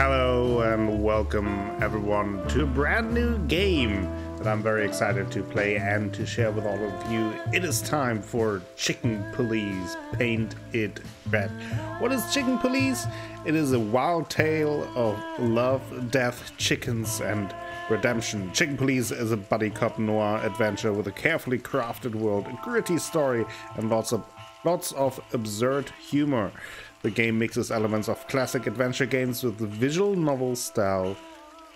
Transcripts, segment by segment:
Hello and welcome everyone to a brand new game that I'm very excited to play and to share with all of you. It is time for Chicken Police, Paint It Red. What is Chicken Police? It is a wild tale of love, death, chickens and redemption. Chicken Police is a buddy cop noir adventure with a carefully crafted world, a gritty story and lots of absurd humor. The game mixes elements of classic adventure games with the visual novel style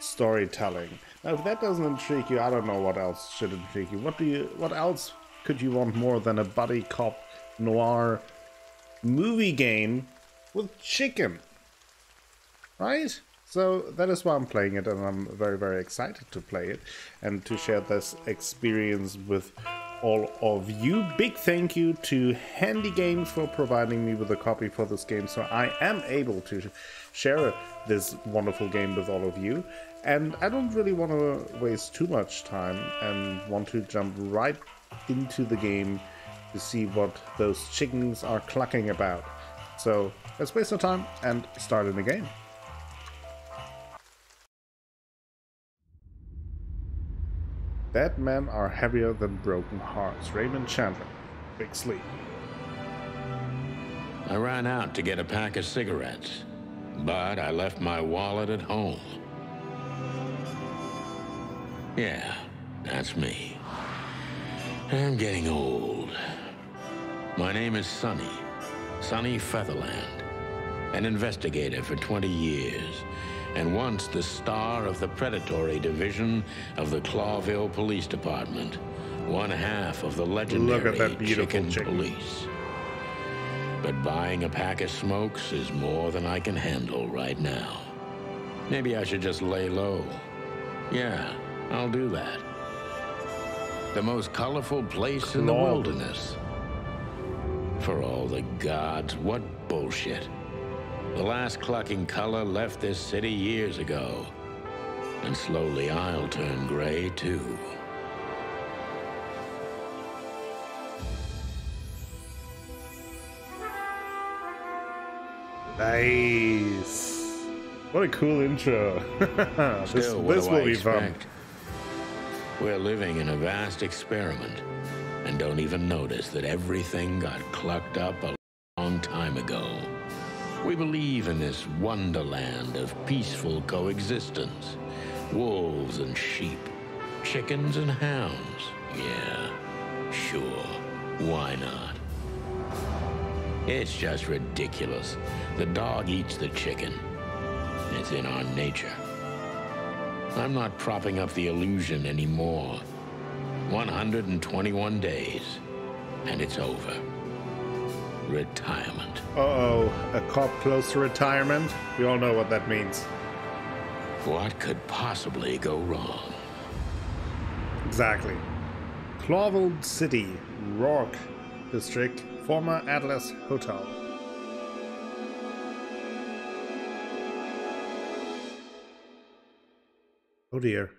storytelling. Now, if that doesn't intrigue you, I don't know what else should intrigue you. What else could you want more than a buddy cop noir movie game with chicken? Right? So that is why I'm playing it, and I'm very, very excited to play it and to share this experience with all of you. Big thank you to Handy Games for providing me with a copy for this game, so I am able to share this wonderful game with all of you. And I don't really want to waste too much time and want to jump right into the game to see what those chickens are clucking about. So let's waste no time and start in the game. Dead men are heavier than broken hearts. Raymond Chandler, Big Sleep. I ran out to get a pack of cigarettes, but I left my wallet at home. Yeah, that's me. I'm getting old. My name is Sonny Featherland, an investigator for 20 years. And once the star of the predatory division of the Clawville Police Department, one half of the legendary Chicken Police. But buying a pack of smokes is more than I can handle right now. Maybe I should just lay low. Yeah, I'll do that. The most colorful place in the wilderness. For all the gods, what bullshit. The last clucking color left this city years ago, and slowly I'll turn gray too. Nice. What a cool intro. Still, this will be fun. We're living in a vast experiment, and don't even notice that everything got clucked up a long time ago. We believe in this wonderland of peaceful coexistence. Wolves and sheep, chickens and hounds. Yeah, sure, why not? It's just ridiculous. The dog eats the chicken. It's in our nature. I'm not propping up the illusion anymore. 121 days, and it's over. Retirement. Uh-oh, a cop close to retirement? We all know what that means. What could possibly go wrong? Exactly. Clawville City, Rourke District, former Atlas Hotel. Oh dear.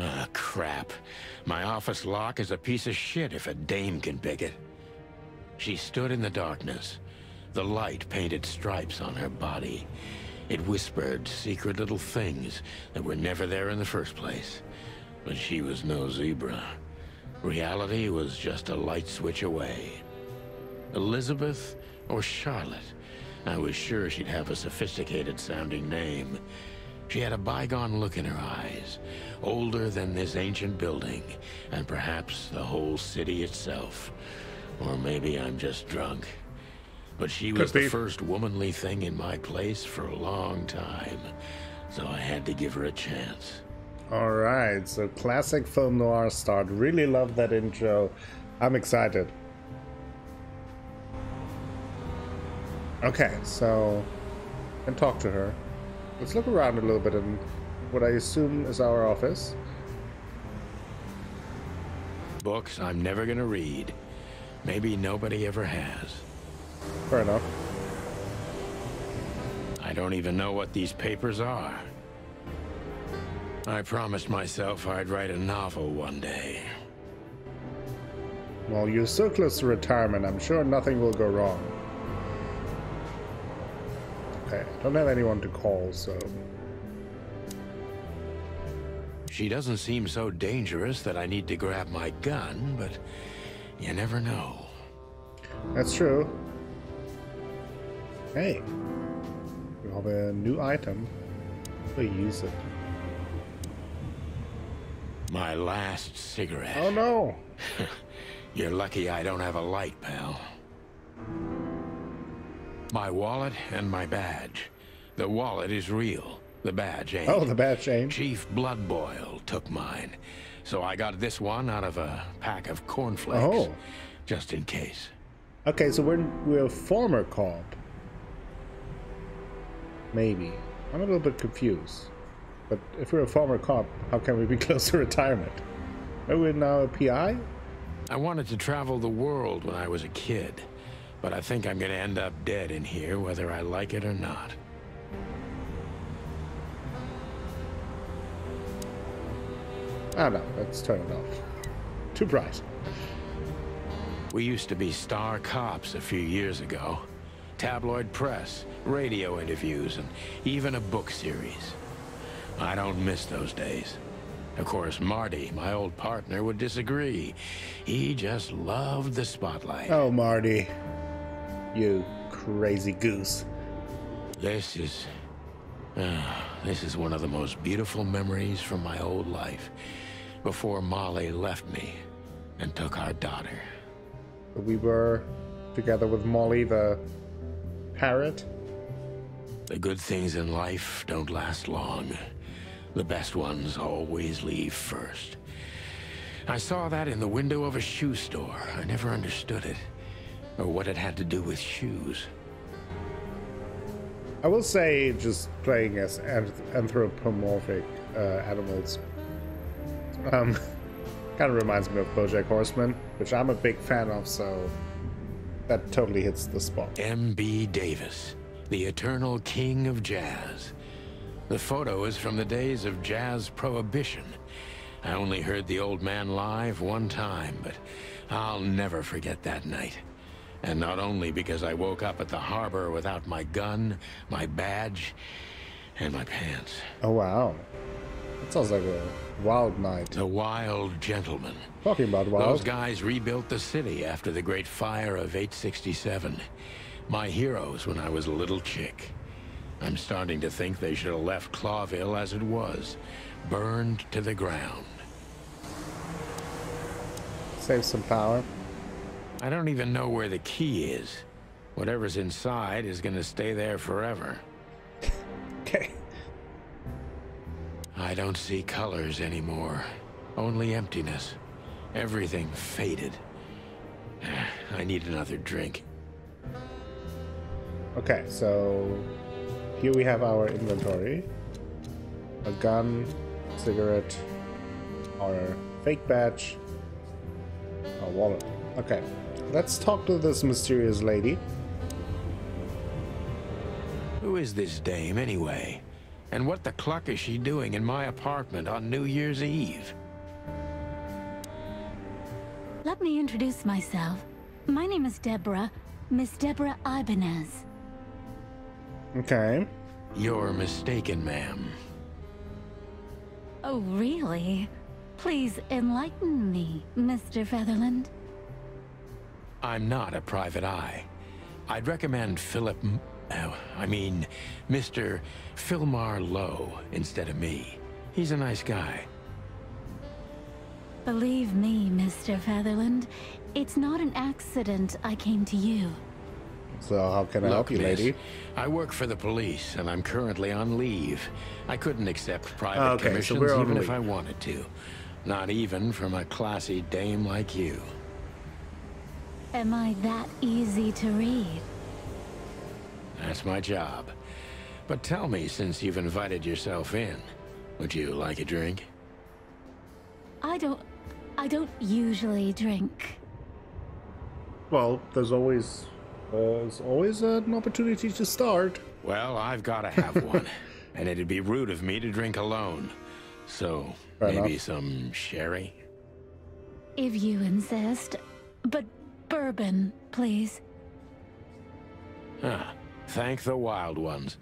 Ah, crap. My office lock is a piece of shit if a dame can pick it. She stood in the darkness. The light painted stripes on her body. It whispered secret little things that were never there in the first place. But she was no zebra. Reality was just a light switch away. Elizabeth or Charlotte? I was sure she'd have a sophisticated sounding name. She had a bygone look in her eyes, older than this ancient building, and perhaps the whole city itself. Or maybe I'm just drunk. But she was the first womanly thing in my place for a long time, so I had to give her a chance. All right, so classic film noir start. Really love that intro. I'm excited. Okay, so I can talk to her. Let's look around a little bit in what I assume is our office. Books I'm never gonna read. Maybe nobody ever has. Fair enough. I don't even know what these papers are. I promised myself I'd write a novel one day. Well, you're so close to retirement, I'm sure nothing will go wrong. Okay, I don't have anyone to call, so... She doesn't seem so dangerous that I need to grab my gun, but you never know. That's true. Hey, we have a new item. We use it. My last cigarette. Oh no! You're lucky I don't have a light, pal. My wallet and my badge. The wallet is real. The badge ain't. Oh, the badge ain't. Chief Bloodboil took mine, so I got this one out of a pack of cornflakes, just in case. Okay, so we're a former cop. Maybe I'm a little bit confused. But if we're a former cop, how can we be close to retirement? Are we now a PI? I wanted to travel the world when I was a kid, but I think I'm going to end up dead in here, whether I like it or not. Ah, no, let's turn it off. Too bright. We used to be star cops a few years ago. Tabloid press, radio interviews, and even a book series. I don't miss those days. Of course, Marty, my old partner, would disagree. He just loved the spotlight. Oh, Marty. You crazy goose. This is one of the most beautiful memories from my whole life. Before Molly left me and took our daughter. We were together with Molly the parrot. The good things in life don't last long. The best ones always leave first. I saw that in the window of a shoe store. I never understood it, or what it had to do with shoes. I will say, just playing as anthropomorphic animals kind of reminds me of Bojack Horseman, which I'm a big fan of, so that totally hits the spot. M.B. Davis, the eternal king of jazz. The photo is from the days of jazz prohibition. I only heard the old man live one time, but I'll never forget that night. And not only because I woke up at the harbor without my gun, my badge, and my pants. Oh, wow. That sounds like a wild night. The wild gentleman. Talking about wild. Those guys rebuilt the city after the great fire of 867. My heroes when I was a little chick. I'm starting to think they should have left Clawville as it was, burned to the ground. Save some power. I don't even know where the key is. Whatever's inside is going to stay there forever. Okay. I don't see colors anymore. Only emptiness. Everything faded. I need another drink. Okay, so... here we have our inventory. A gun, cigarette, our fake badge, our wallet. Okay, let's talk to this mysterious lady. Who is this dame anyway? And what the cluck is she doing in my apartment on New Year's Eve? Let me introduce myself. My name is Deborah, Miss Deborah Ibanez. Okay. You're mistaken, ma'am. Oh, really? Please enlighten me, Mr. Featherland. I'm not a private eye. I'd recommend Mr. Philmar Lowe instead of me. He's a nice guy. Believe me, Mr. Featherland, it's not an accident I came to you. So how can I help you, lady? I work for the police, and I'm currently on leave. I couldn't accept private commissions even if I wanted to. Not even from a classy dame like you. Am I that easy to read? That's my job. But tell me, since you've invited yourself in, would you like a drink? I don't usually drink. Well, there's always an opportunity to start. Well, I've got to have one, and it'd be rude of me to drink alone. So, maybe some sherry? If you insist, But bourbon, please. Ah, thank the wild ones.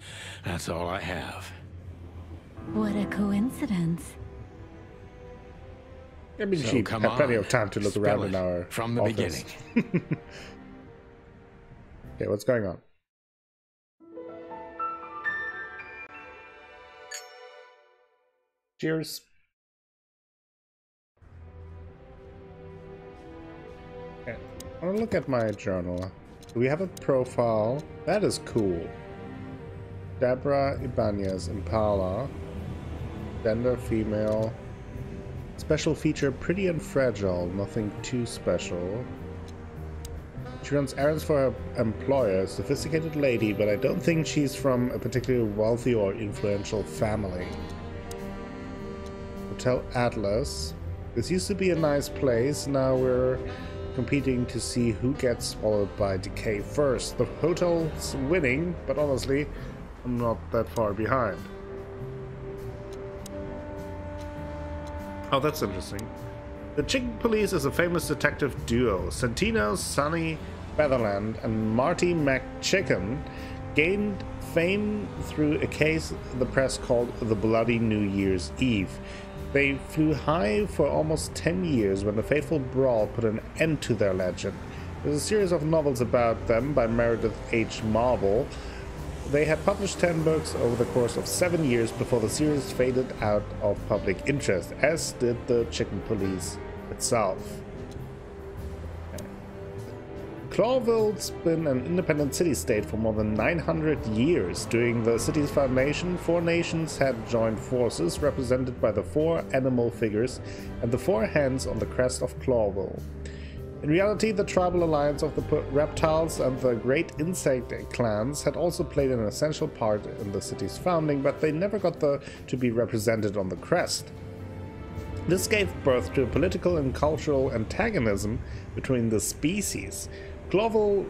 That's all I have. What a coincidence. I mean, so she had plenty of time to look around in our from the office. Beginning. Okay, what's going on? Cheers. Okay. I want to look at my journal. Do we have a profile? That is cool. Deborah Ibanez, Impala. Gender female. Special feature, pretty and fragile. Nothing too special. She runs errands for her employer. Sophisticated lady, but I don't think she's from a particularly wealthy or influential family. Hotel Atlas. This used to be a nice place. Now we're competing to see who gets swallowed by decay first. The hotel's winning, but honestly, I'm not that far behind. Oh, that's interesting. The Chicken Police is a famous detective duo. Santino's Sonny Featherland and Marty McChicken gained fame through a case the press called the Bloody New Year's Eve. They flew high for almost 10 years when the fateful brawl put an end to their legend. There's a series of novels about them by Meredith H. Marvel. They had published 10 books over the course of 7 years before the series faded out of public interest, as did the Chicken Police itself. Clawville's been an independent city-state for more than 900 years. During the city's foundation, four nations had joined forces, represented by the four animal figures and the four hands on the crest of Clawville. In reality, the tribal alliance of the reptiles and the great insect clans had also played an essential part in the city's founding, but they never got to be represented on the crest. This gave birth to a political and cultural antagonism between the species. Clawville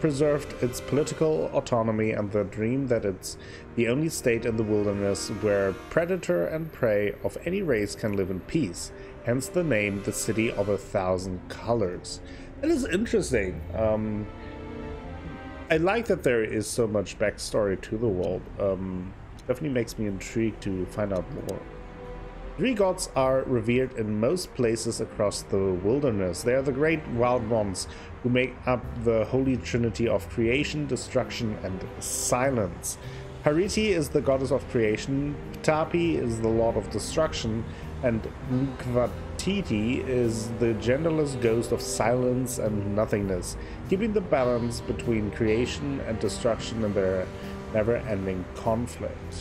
preserved its political autonomy and the dream that it's the only state in the wilderness where predator and prey of any race can live in peace, hence the name the City of a Thousand Colors. That is interesting. I like that there is so much backstory to the world. Definitely makes me intrigued to find out more. Three gods are revered in most places across the wilderness. They are the great wild ones who make up the holy trinity of creation, destruction, and silence. Hariti is the goddess of creation, Ptapi is the lord of destruction, and Nkvatiti is the genderless ghost of silence and nothingness, keeping the balance between creation and destruction in their never-ending conflict.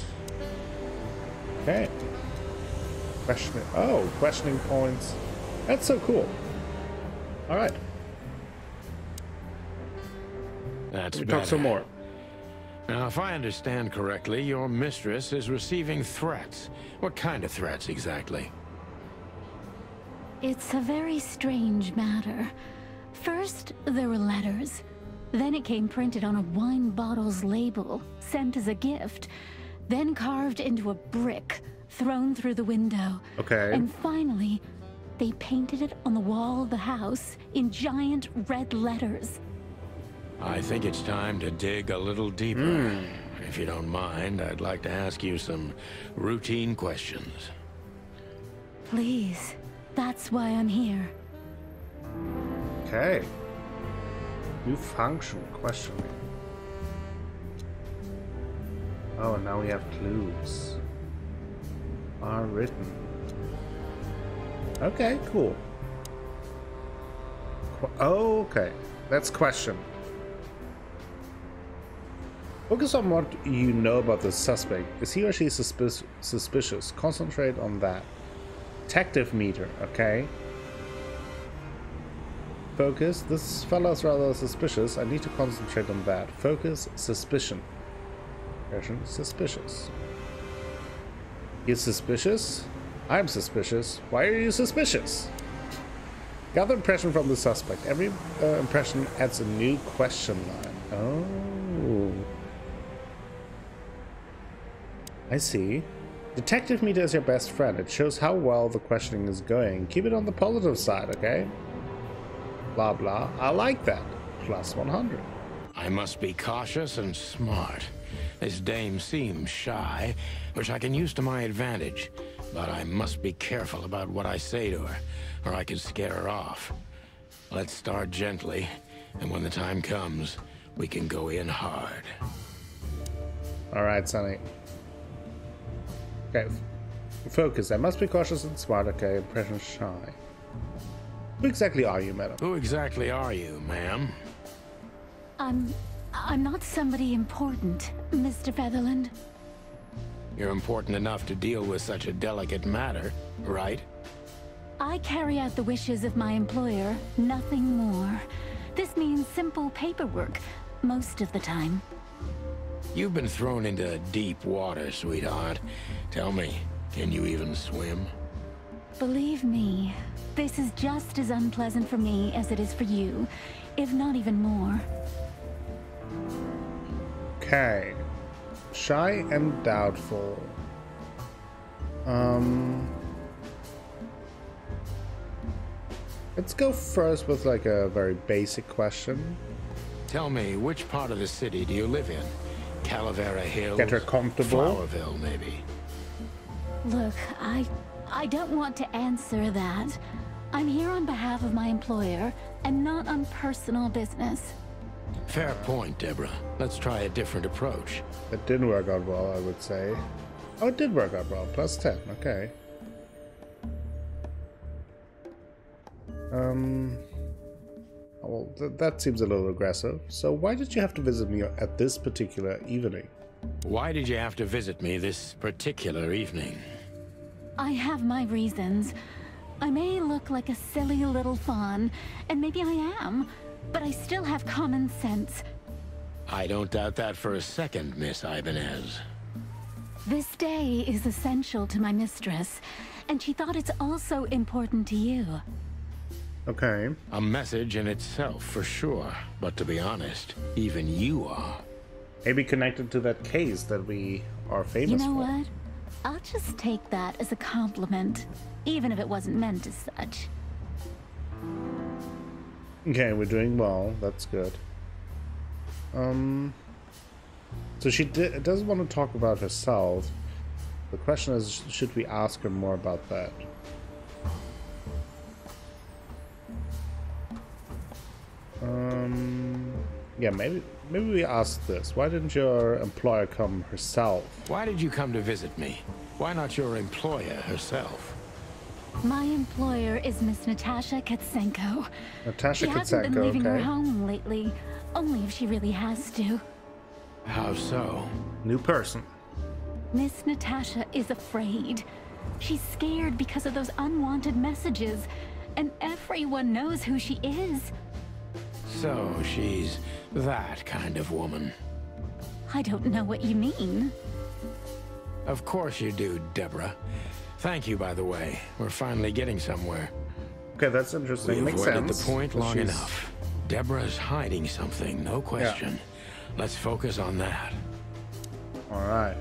Okay. Questioning points. That's so cool. All right. That's better. Talk some more. Now, if I understand correctly, your mistress is receiving threats. What kind of threats exactly? It's a very strange matter. First, there were letters. Then it came printed on a wine bottle's label, sent as a gift, then carved into a brick, thrown through the window. Okay. And finally, they painted it on the wall of the house in giant red letters. I think it's time to dig a little deeper. If you don't mind, I'd like to ask you some routine questions. Please. That's why I'm here. Okay. New function, questioning. Oh, now we have clues. Are written. Okay, cool. Okay, that's question. Focus on what you know about the suspect. Is he or she suspicious? Concentrate on that. Detective meter, okay. Focus. This fella's rather suspicious. I need to concentrate on that. Focus. Suspicion. Suspicious. You're suspicious? I'm suspicious. Why are you suspicious? Gather impression from the suspect. Every impression adds a new question line. Oh. I see. Detective meter is your best friend. It shows how well the questioning is going. Keep it on the positive side, okay? blah, blah. I like that. Plus 100. I must be cautious and smart. This dame seems shy, which I can use to my advantage. But I must be careful about what I say to her, or I could scare her off. Let's start gently, and when the time comes, we can go in hard. All right, Sonny. Okay. Focus. I must be cautious and smart. Okay. Impression shy. Who exactly are you, madam? Who exactly are you, ma'am? I'm not somebody important, Mr. Featherland. You're important enough to deal with such a delicate matter, right? I carry out the wishes of my employer, nothing more. This means simple paperwork, most of the time. You've been thrown into deep water, sweetheart. Tell me, can you even swim? Believe me, this is just as unpleasant for me as it is for you, if not even more. Okay. Shy and doubtful. Let's go first with like a very basic question. Tell me, which part of the city do you live in? Calavera Hill? Get her comfortable. Flowerville, maybe. Look, I don't want to answer that. I'm here on behalf of my employer and not on personal business. Fair point, Deborah. Let's try a different approach. It didn't work out well, I would say. Oh, it did work out well. Plus 10, okay. Well, that seems a little aggressive. So why did you have to visit me at this particular evening? Why did you have to visit me this particular evening? I have my reasons. I may look like a silly little fawn, and maybe I am, but I still have common sense. I don't doubt that for a second, Miss Ibanez. This day is essential to my mistress, and she thought it's also important to you. Okay. A message in itself, for sure. But to be honest, even you are. Maybe connected to that case that we are famous for. You know what? I'll just take that as a compliment, even if it wasn't meant as such. Okay, we're doing well. That's good. So she doesn't want to talk about herself. The question is, should we ask her more about that? Yeah, maybe we ask this. Why didn't your employer come herself? Why did you come to visit me? Why not your employer herself? My employer is Miss Natasha Katsenko. Natasha Katsenko, okay. She hasn't been leaving her home lately, only if she really has to. How so? New person. Miss Natasha is afraid. She's scared because of those unwanted messages, and everyone knows who she is. So she's that kind of woman. I don't know what you mean. Of course you do, Deborah. Thank you, by the way. We're finally getting somewhere. Okay, that's interesting. We've makes sense. The point long enough. Deborah's hiding something, no question. Yeah. Let's focus on that. All right.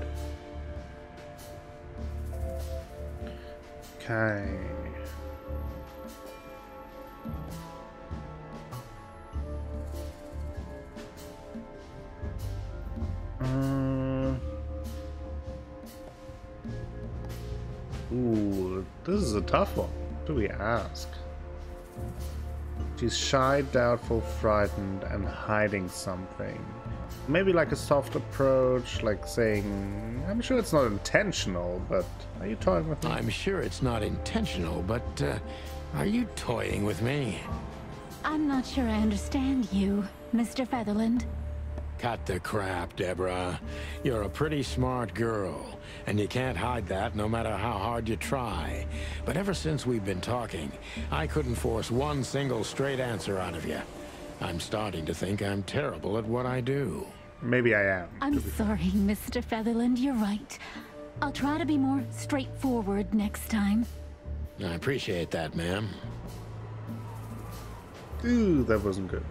Okay. Ooh, this is a tough one. What do we ask? She's shy, doubtful, frightened, and hiding something. Maybe like a soft approach, like saying, I'm sure it's not intentional, but are you toying with me? I'm sure it's not intentional, but are you toying with me? I'm not sure I understand you, Mr. Featherland. Cut the crap, Deborah. You're a pretty smart girl, and you can't hide that no matter how hard you try. But ever since we've been talking, I couldn't force one single straight answer out of you. I'm starting to think I'm terrible at what I do. Maybe I am. I'm sorry, Mr. Featherland, you're right. I'll try to be more straightforward next time. I appreciate that, ma'am. Ooh, that wasn't good.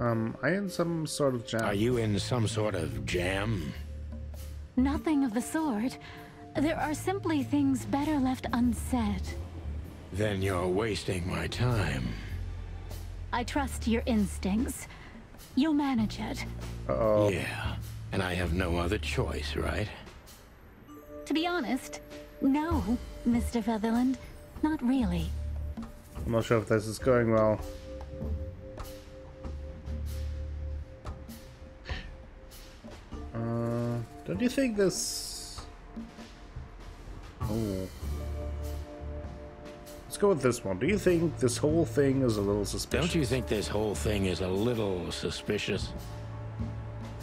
Are you in some sort of jam? Nothing of the sort. There are simply things better left unsaid. Then you're wasting my time. I trust your instincts. You'll manage it. Uh-oh. Yeah, and I have no other choice, right? To be honest, no, Mr. Featherland. Not really. I'm not sure if this is going well. Don't you think this... Oh. Let's go with this one. Do you think this whole thing is a little suspicious? Don't you think this whole thing is a little suspicious?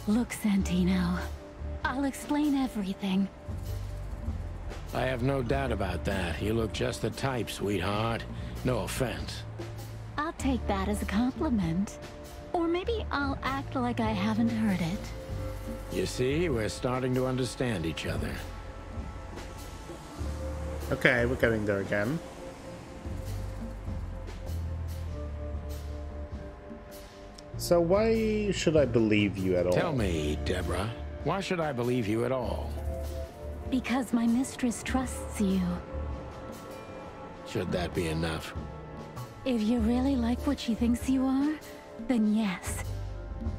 Look, Santino. I'll explain everything. I have no doubt about that. You look just the type, sweetheart. No offense. I'll take that as a compliment. Or maybe I'll act like I haven't heard it. You see, we're starting to understand each other. Okay, we're going there again. So why should I believe you at all? Tell me, Deborah, why should I believe you at all? Because my mistress trusts you. Should that be enough? If you really like what she thinks you are, then yes.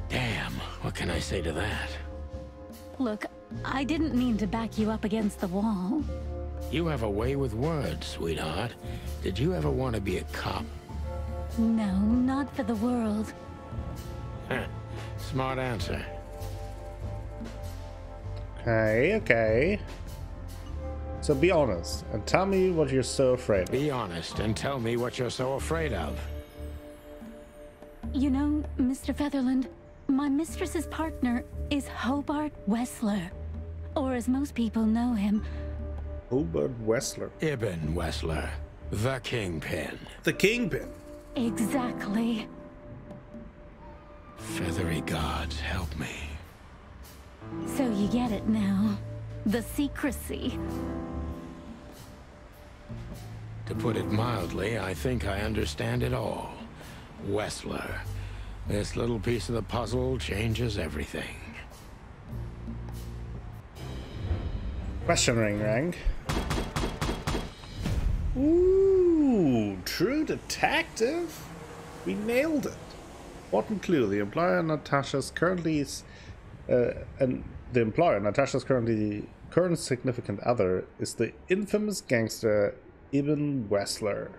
Damn, what can I say to that? Look, I didn't mean to back you up against the wall. You have a way with words, sweetheart. Did you ever want to be a cop? No, not for the world. Smart answer. Okay, okay. So be honest and tell me what you're so afraid of. Be honest and tell me what you're so afraid of. You know, Mr. Featherland, my mistress's partner is Hobart Wessler, or as most people know him, Hobart Wessler. Ivan Wessler, the kingpin. The kingpin. Exactly. Feathery gods, help me. So you get it now, the secrecy. To put it mildly, I think I understand it all. Wessler. This little piece of the puzzle changes everything. Question ring rang. Ooh, true detective. We nailed it. Important clue. The employer Natasha's currently current significant other is the infamous gangster Ivan Wessler.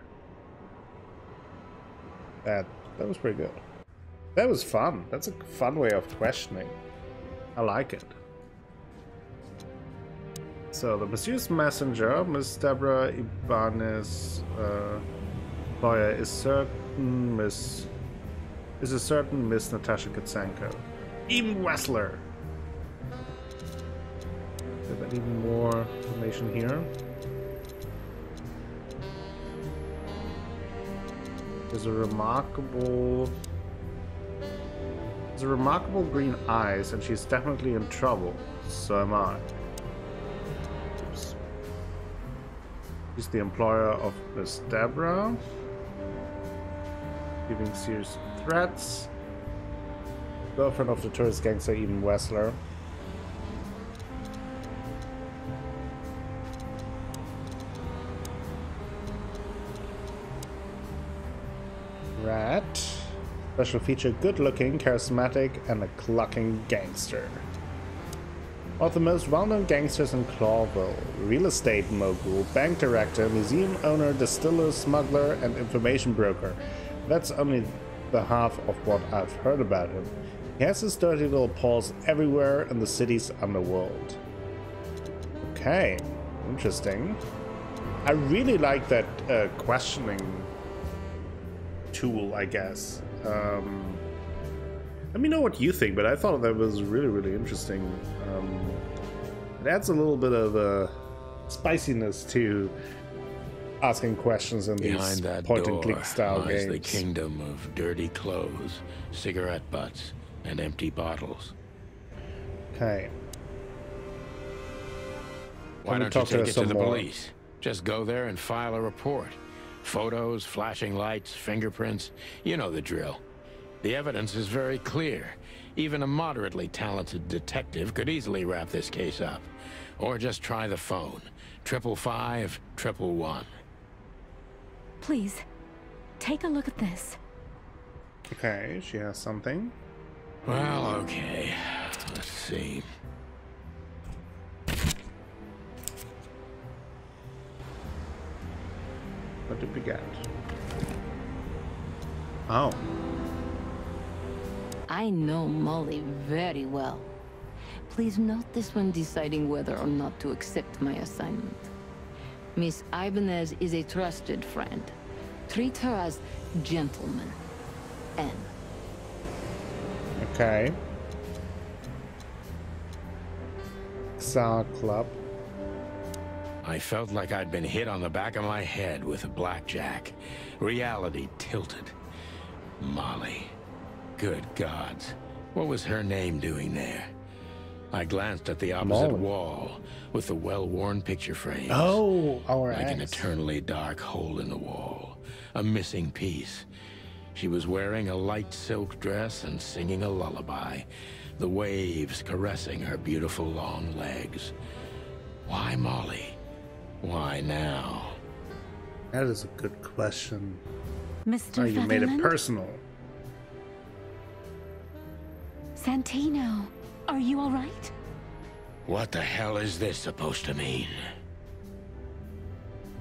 That was pretty good. That was fun. That's a fun way of questioning. I like it. So the misused messenger, Miss Deborah Ibanez, lawyer, is a certain Miss Natasha Katsenko. Ivan Wessler. Is there any more information here? There's a remarkable green eyes, and she's definitely in trouble. So am I. Oops. She's the employer of Miss Deborah, giving serious threats. Girlfriend of the tourist gangster Ivan Wessler. Rat. Special feature, good-looking, charismatic, and a clucking gangster. One of the most well-known gangsters in Clawville. Real estate mogul, bank director, museum owner, distiller, smuggler, and information broker. That's only the half of what I've heard about him. He has his dirty little paws everywhere in the city's underworld. Okay, interesting. I really like that questioning tool, I guess. Let me know what you think, but I thought that was really, really interesting. It adds a little bit of a spiciness to asking questions in these point-and-click style games. Behind that door lies the kingdom of dirty clothes, cigarette butts, and empty bottles. Okay. Why don't you take it to the police? Just go there and file a report. Photos, flashing lights, fingerprints, you know the drill. The evidence is very clear. Even a moderately talented detective could easily wrap this case up. Or just try the phone. 555-111. Please, take a look at this. Okay, she has something. Well, okay. Let's see. What did we get? Oh. I know Molly very well. Please note this when deciding whether or not to accept my assignment. Miss Ibanez is a trusted friend. Treat her as gentleman. N. Okay. Tsar Club. I felt like I'd been hit on the back of my head with a blackjack. Reality tilted. Molly. Good gods. What was her name doing there? I glanced at the opposite wall with the well-worn picture frames. Oh, our ex. Like an eternally dark hole in the wall. A missing piece. She was wearing a light silk dress and singing a lullaby. The waves caressing her beautiful long legs. Why Molly? Why now? That is a good question. Mr. Oh, you made it personal. Santino, are you all right? What the hell is this supposed to mean?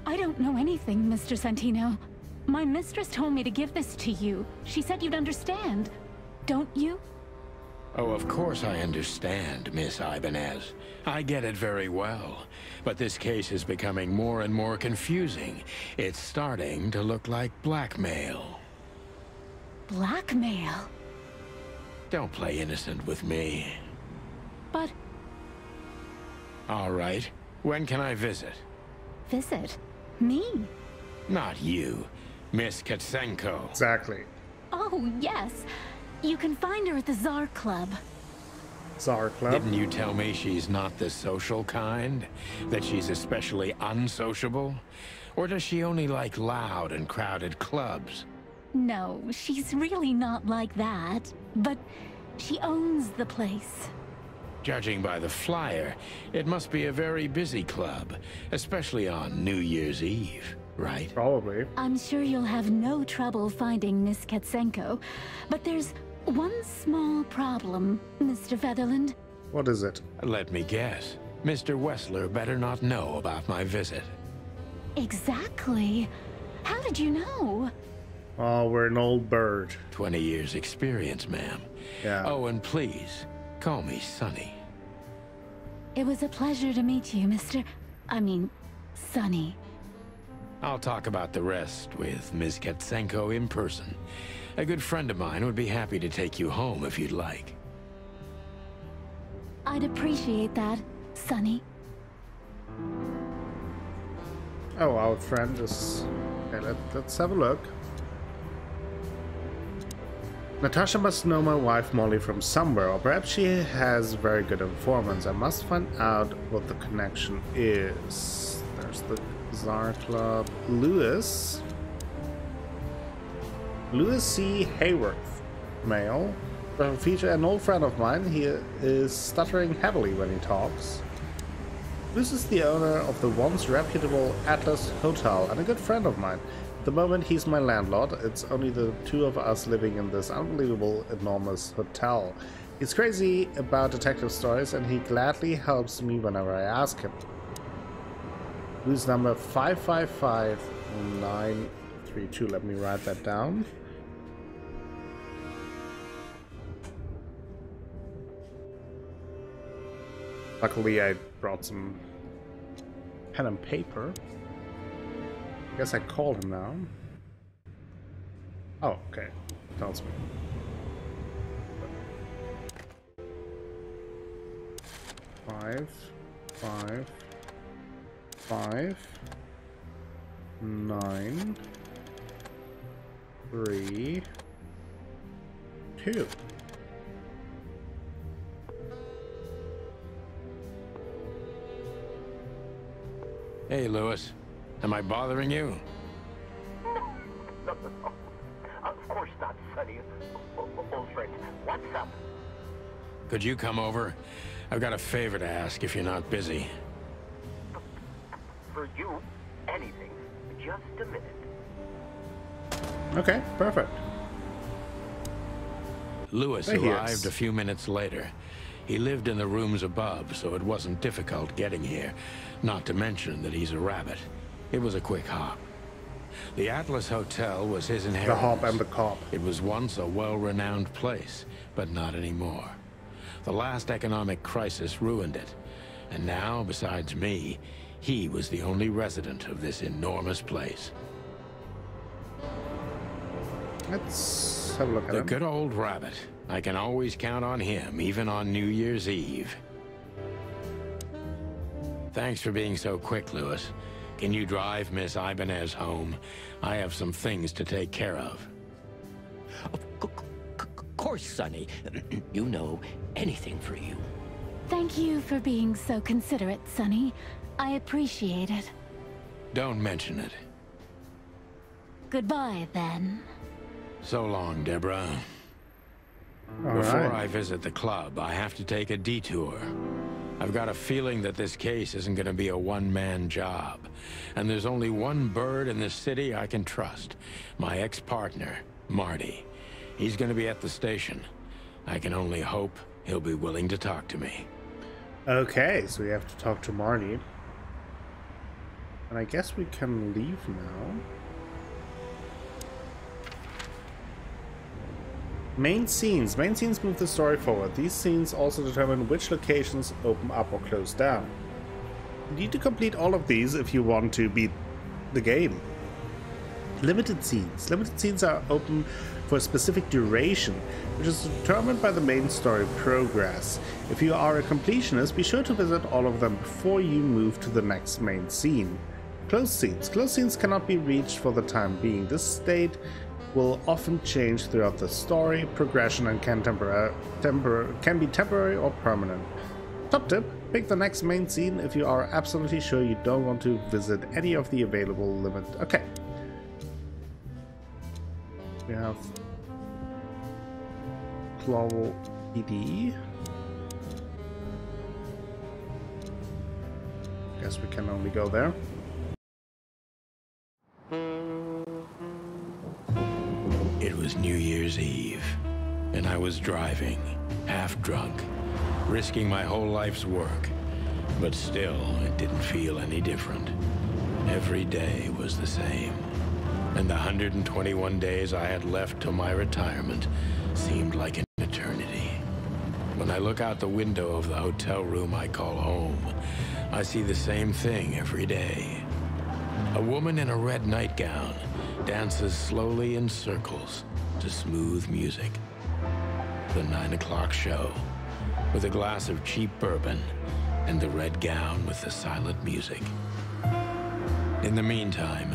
I don't know anything, Mr. Santino. My mistress told me to give this to you. She said you'd understand. Don't you? Oh, of course I understand, Miss Ibanez. I get it very well. But this case is becoming more and more confusing. It's starting to look like blackmail. Blackmail? Don't play innocent with me. But... All right. When can I visit? Visit? Me? Not you. Miss Katsenko. Exactly. Oh, yes. You can find her at the Tsar Club. Tsar Club? Didn't you tell me she's not the social kind? That she's especially unsociable? Or does she only like loud and crowded clubs? No, she's really not like that. But she owns the place. Judging by the flyer, it must be a very busy club, especially on New Year's Eve. Right. Probably. I'm sure you'll have no trouble finding Miss Katsenko, but there's one small problem, Mr. Featherland. What is it? Let me guess. Mr. Wessler better not know about my visit. Exactly. How did you know? Oh, we're an old bird. 20 years experience, ma'am. Yeah. Oh, and please, call me Sonny. It was a pleasure to meet you, Sonny. I'll talk about the rest with Ms. Katsenko in person. A good friend of mine would be happy to take you home if you'd like. I'd appreciate that, Sonny. Oh, our friend is... Okay, let's have a look. Natasha must know my wife Molly from somewhere, or perhaps she has very good informants. I must find out what the connection is. There's the Tsar Club. Lewis C. Hayworth, male. From feature, an old friend of mine. He is stuttering heavily when he talks. This is the owner of the once reputable Atlas Hotel and a good friend of mine. At the moment, he's my landlord. It's only the two of us living in this unbelievable, enormous hotel. He's crazy about detective stories, and he gladly helps me whenever I ask him. Lose number 555932. Let me write that down. Luckily, I brought some pen and paper. I guess I call him now. Oh, okay. Tells me. Five. 9 3 2. Hey, Lewis. Am I bothering you? No. Of course not, Sonny. Old friend, what's up? Could you come over? I've got a favor to ask if you're not busy. For you, anything. Just a minute. Okay, perfect. Lewis arrived a few minutes later. He lived in the rooms above, so it wasn't difficult getting here, not to mention that he's a rabbit. It was a quick hop. The Atlas Hotel was his inheritance. The hop and the cop. It was once a well-renowned place, but not anymore. The last economic crisis ruined it, and now, besides me, he was the only resident of this enormous place. Let's have a look at him. The good old rabbit. I can always count on him, even on New Year's Eve. Thanks for being so quick, Lewis. Can you drive Miss Ibanez home? I have some things to take care of. Of course, Sonny. You know, anything for you. Thank you for being so considerate, Sonny. I appreciate it. Don't mention it. Goodbye, then. So long, Deborah. Before I visit the club, I have to take a detour. I've got a feeling that this case isn't going to be a one-man job. And there's only one bird in this city I can trust. My ex-partner, Marty. He's going to be at the station. I can only hope he'll be willing to talk to me. Okay, so we have to talk to Marty. And I guess we can leave now. Main scenes. Main scenes move the story forward. These scenes also determine which locations open up or close down. You need to complete all of these if you want to beat the game. Limited scenes. Limited scenes are open for a specific duration, which is determined by the main story progress. If you are a completionist, be sure to visit all of them before you move to the next main scene. Closed scenes. Closed scenes cannot be reached for the time being. This state will often change throughout the story progression and can be temporary or permanent. Top tip, pick the next main scene if you are absolutely sure you don't want to visit any of the available limit. Okay. We have Clawville. Guess we can only go there. It was New Year's Eve, and I was driving, half drunk, risking my whole life's work. But still, it didn't feel any different. Every day was the same, and the 121 days I had left till my retirement seemed like an eternity. When I look out the window of the hotel room I call home, I see the same thing every day. A woman in a red nightgown dances slowly in circles to smooth music. The 9 o'clock show, with a glass of cheap bourbon and the red gown with the silent music. In the meantime,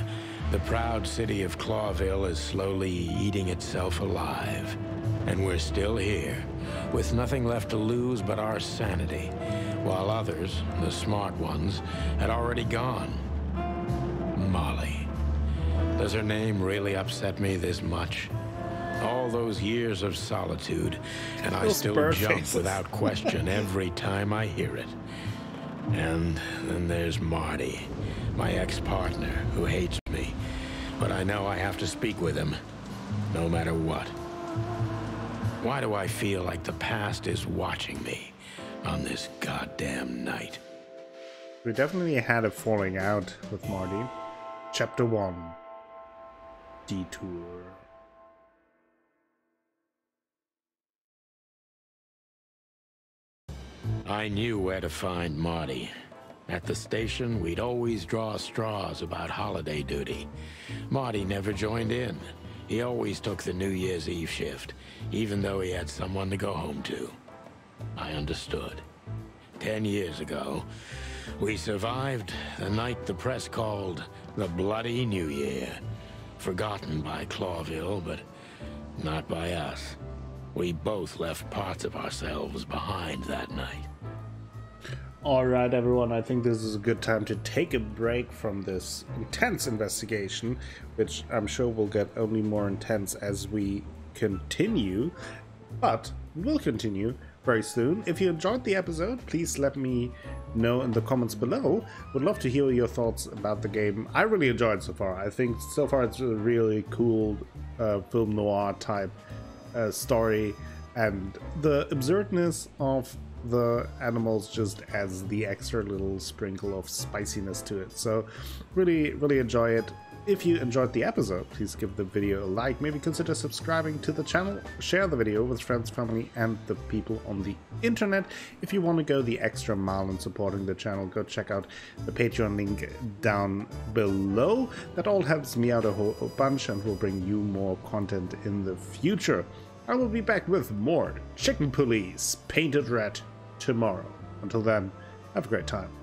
the proud city of Clawville is slowly eating itself alive. And we're still here, with nothing left to lose but our sanity, while others, the smart ones, had already gone. Molly. Does her name really upset me this much? All those years of solitude, and I still jump without question every time I hear it. And then there's Marty, my ex-partner, who hates me. But I know I have to speak with him, no matter what. Why do I feel like the past is watching me on this goddamn night? We definitely had a falling out with Marty. Chapter 1. Detour. I knew where to find Marty. At the station, we'd always draw straws about holiday duty. Marty never joined in. He always took the New Year's Eve shift, even though he had someone to go home to. I understood. 10 years ago, we survived the night the press called the Bloody New Year. Forgotten by Clawville, but not by us. We both left parts of ourselves behind that night. Alright everyone, I think this is a good time to take a break from this intense investigation, which I'm sure will get only more intense as we continue. But we'll continue very soon. If you enjoyed the episode, please let me know in the comments below. Would love to hear your thoughts about the game. I really enjoyed so far. I think so far it's a really cool film noir type story, and the absurdness of the animals just adds the extra little sprinkle of spiciness to it. So really enjoy it. If you enjoyed the episode, please give the video a like, maybe consider subscribing to the channel, share the video with friends, family, and the people on the internet. If you want to go the extra mile in supporting the channel, go check out the Patreon link down below. That all helps me out a whole bunch and will bring you more content in the future. I will be back with more Chicken Police Painted Red tomorrow. Until then, have a great time.